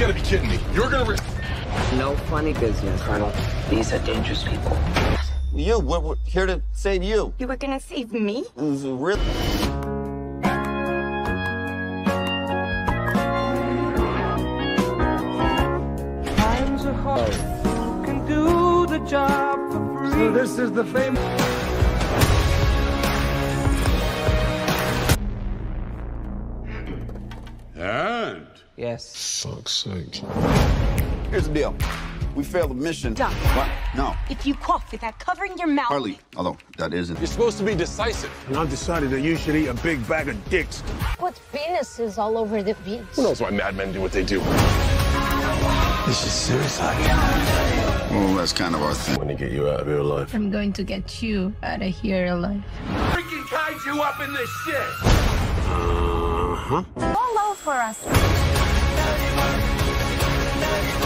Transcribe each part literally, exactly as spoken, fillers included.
gotta be kidding me. You're gonna... No funny business, Colonel. These are dangerous people. You, we're, we're here to save you. You were gonna save me? Really? Times are hard. Who can do the job for free? So this is the famous... And? Yes. Fuck's sake. Here's the deal. We failed the mission. Doc. What? No. If you cough without covering your mouth... Harley, although that isn't... You're supposed to be decisive. And I've decided that you should eat a big bag of dicks. Put penises all over the beach. Who knows why madmen do what they do? This is suicide. Well, that's kind of our thing. I'm gonna get you out of here alive. I'm going to get you out of here alive. Freaking kaiju up in this shit! Uh-huh. All over us.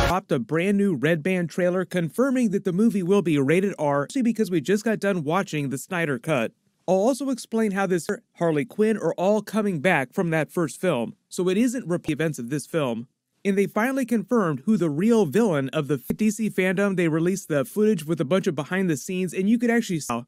Popped a brand new Red Band trailer confirming that the movie will be rated R, especially because we just got done watching the Snyder Cut. I'll also explain how this Harley Quinn are all coming back from that first film, so it isn't repeat events of this film. And they finally confirmed who the real villain of the D C fandom. They released the footage with a bunch of behind the scenes, and you could actually see.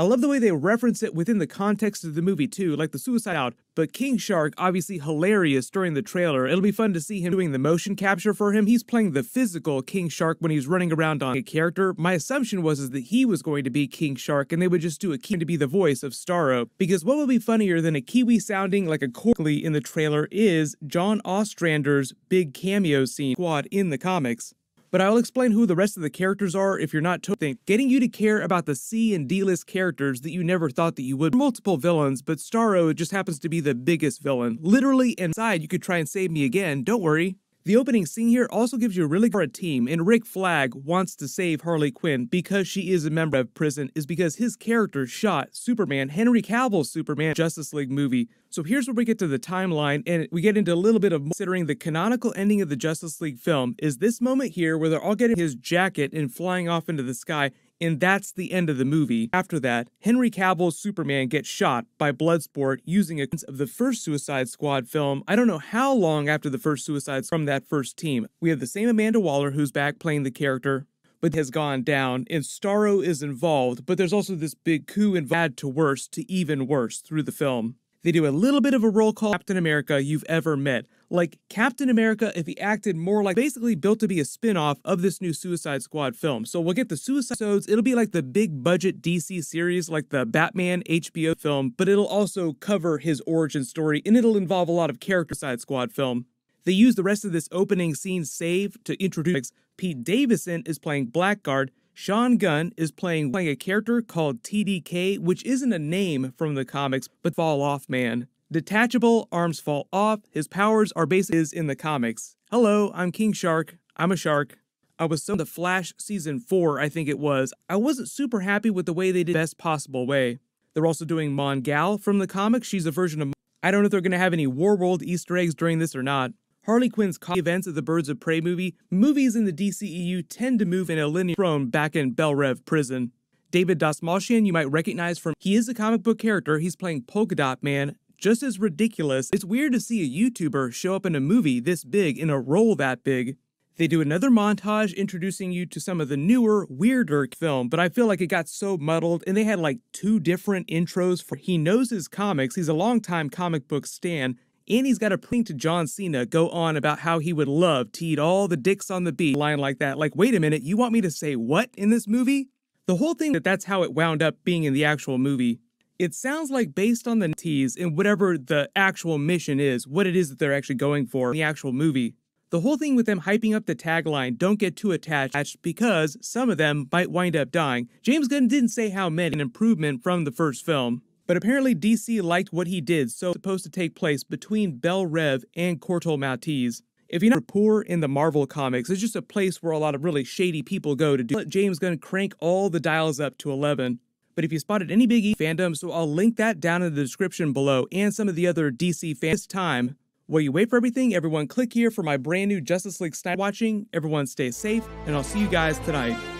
I love the way they reference it within the context of the movie too, like the Suicide Squad, but King Shark obviously hilarious during the trailer. It'll be fun to see him doing the motion capture for him. He's playing the physical King Shark when he's running around on a character. My assumption was is that he was going to be King Shark and they would just do a Kiwi to be the voice of Starro, because what would be funnier than a Kiwi sounding like a Corkley in the trailer is John Ostrander's big cameo scene squad in the comics. But I'll explain who the rest of the characters are if you're not totally getting you to care about the C and D list characters that you never thought that you would. Multiple villains, but Starro just happens to be the biggest villain. Literally inside, you could try and save me again, don't worry. The opening scene here also gives you a really good team, and Rick Flagg wants to save Harley Quinn because she is a member of prison, is because his character shot Superman, Henry Cavill's Superman, Justice League movie. So here's where we get to the timeline, and we get into a little bit of considering the canonical ending of the Justice League film is this moment here where they're all getting his jacket and flying off into the sky, and that's the end of the movie. After that, Henry Cavill's Superman gets shot by Bloodsport using a sense of the first Suicide Squad film. I don't know how long after the first Suicide Squad from that first team. We have the same Amanda Waller who's back playing the character, but has gone down, and Starro is involved, but there's also this big coup and bad to worse to even worse through the film. They do a little bit of a roll call Captain America you've ever met. Like Captain America if he acted more like basically built to be a spin-off of this new Suicide Squad film. So we'll get the Suicide Squads. It'll be like the big budget D C series like the Batman H B O film, but it'll also cover his origin story and it'll involve a lot of character Suicide Squad film. They use the rest of this opening scene save to introduce Pete Davidson is playing Blackguard. Sean Gunn is playing, playing a character called T D K, which isn't a name from the comics, but Fall Off Man. Detachable, arms fall off, his powers are based is in the comics. Hello, I'm King Shark. I'm a shark. I was so in the Flash Season four, I think it was. I wasn't super happy with the way they did the best possible way. They're also doing Mon Gal from the comics. She's a version of... I don't know if they're going to have any Warworld Easter eggs during this or not. Harley Quinn's events of the Birds of Prey movie, movies in the D C E U tend to move in a linear throne back in Belle Reve prison. David Dasmalsian you might recognize from, he is a comic book character, he's playing Polka Dot Man, just as ridiculous. It's weird to see a YouTuber show up in a movie this big in a role that big. They do another montage introducing you to some of the newer, weirder film, but I feel like it got so muddled and they had like two different intros for he knows his comics, he's a longtime comic book stan, and he's got a plea to John Cena go on about how he would love to eat all the dicks on the beach. Line like that, like, wait a minute, you want me to say what in this movie? The whole thing that that's how it wound up being in the actual movie. It sounds like based on the tease and whatever the actual mission is, what it is that they're actually going for in the actual movie. The whole thing with them hyping up the tagline, don't get too attached because some of them might wind up dying. James Gunn didn't say how many, an improvement from the first film. But apparently D C liked what he did, so it's supposed to take place between Belle Reve and Corto Maltese. If you're not poor in the Marvel comics, it's just a place where a lot of really shady people go to do. Let James Gunn crank all the dials up to eleven. But if you spotted any Big E fandom, so I'll link that down in the description below and some of the other D C fans. This time, while you wait for everything, everyone click here for my brand new Justice League Snyder watching. Everyone stay safe, and I'll see you guys tonight.